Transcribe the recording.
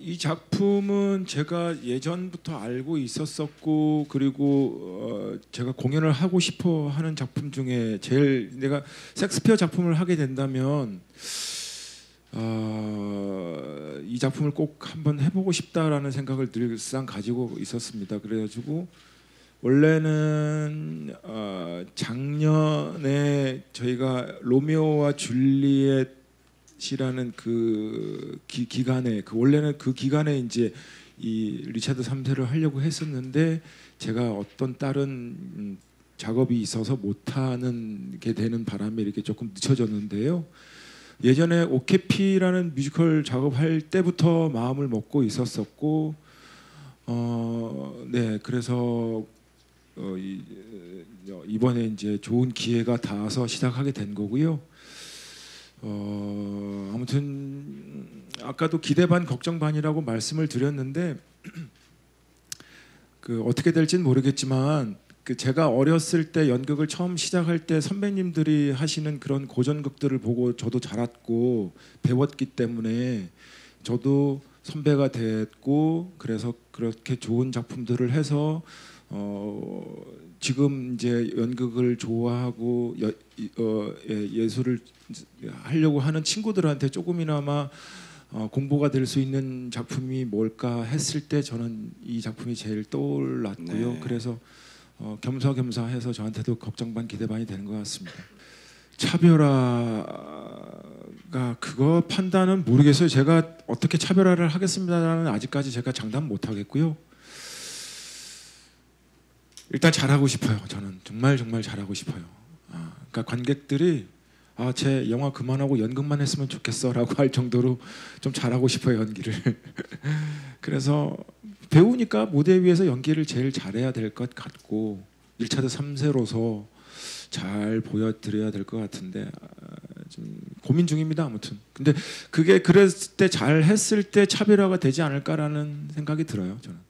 이 작품은 제가 예전부터 알고 있었었고, 그리고 제가 공연을 하고 싶어 하는 작품 중에 제일, 내가 섹스피어 작품을 하게 된다면 이 작품을 꼭 한번 해보고 싶다라는 생각을 늘상 가지고 있었습니다. 그래가지고 원래는 작년에 저희가 로미오와 줄리엣이라는 그 기간에, 그 원래는 그 기간에 이제 이 리차드 3세를 하려고 했었는데, 제가 어떤 다른 작업이 있어서 못하는 게 되는 바람에 이렇게 조금 늦춰졌는데요. 예전에 오케피라는 뮤지컬 작업할 때부터 마음을 먹고 있었었고, 네, 그래서 이번에 이제 좋은 기회가 닿아서 시작하게 된 거고요. 아무튼 아까도 기대 반 걱정 반이라고 말씀을 드렸는데, 그 어떻게 될지는 모르겠지만, 그 제가 어렸을 때 연극을 처음 시작할 때 선배님들이 하시는 그런 고전극들을 보고 저도 자랐고 배웠기 때문에 저도 선배가 됐고, 그래서 그렇게 좋은 작품들을 해서 지금 이제 연극을 좋아하고 예술을 하려고 하는 친구들한테 조금이나마 공부가 될 수 있는 작품이 뭘까 했을 때 저는 이 작품이 제일 떠올랐고요. 네. 그래서 겸사겸사해서 저한테도 걱정 반 기대 반이 되는 것 같습니다. 차별화가, 그거 판단은 모르겠어요. 제가 어떻게 차별화를 하겠습니다라는 아직까지 제가 장담 못하겠고요. 일단 잘하고 싶어요. 저는 정말 잘하고 싶어요. 그러니까 관객들이 제 영화 그만하고 연극만 했으면 좋겠어라고 할 정도로 좀 잘하고 싶어요, 연기를. 그래서 배우니까 무대 위에서 연기를 제일 잘해야 될 것 같고, 리차드 3세로서 잘 보여드려야 될 것 같은데 좀 고민 중입니다. 아무튼 근데 그게 그랬을 때 잘했을 때 차별화가 되지 않을까라는 생각이 들어요, 저는.